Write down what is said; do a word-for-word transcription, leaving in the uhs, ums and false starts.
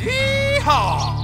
Hee-haw!